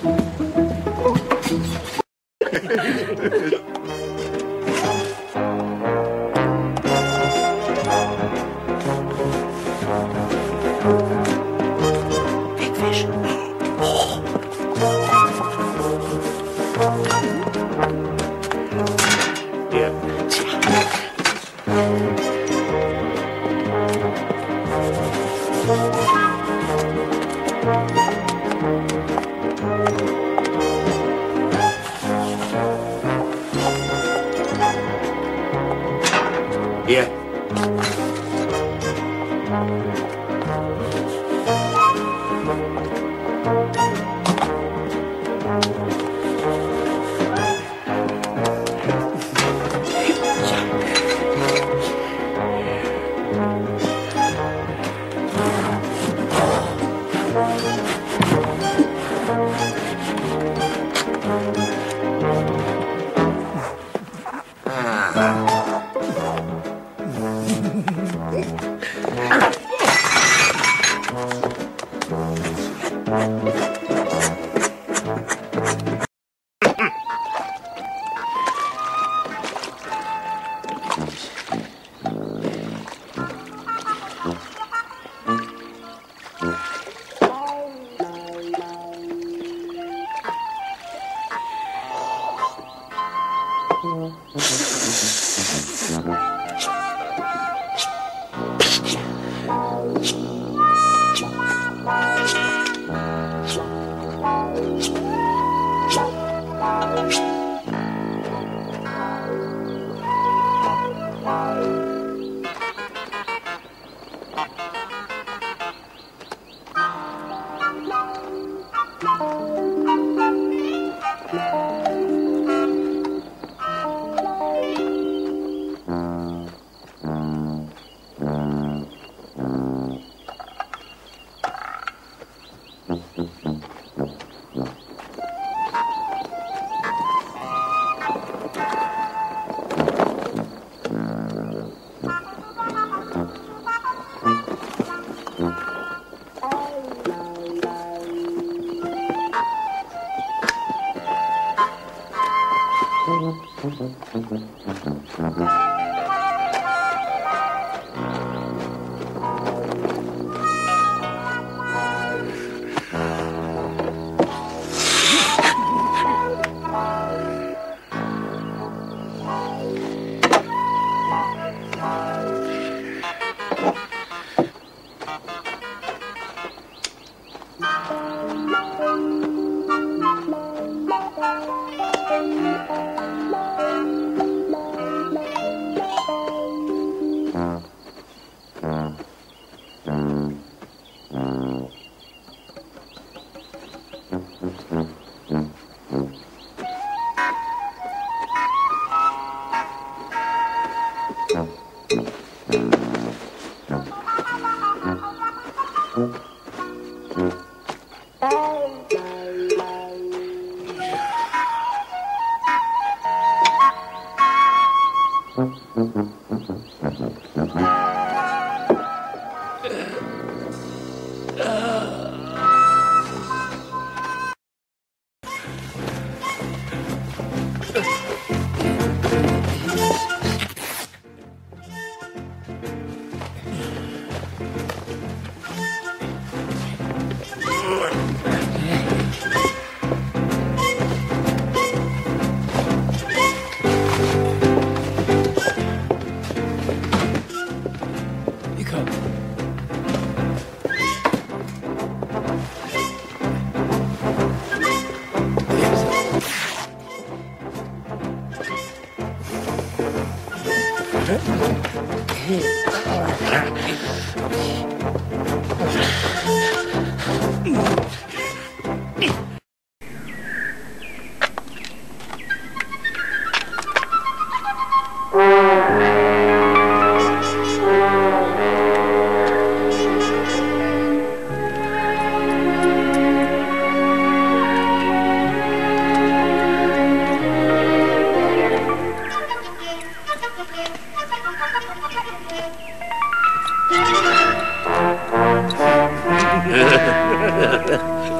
Big fish. Yeah.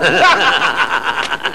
Ha ha ha ha!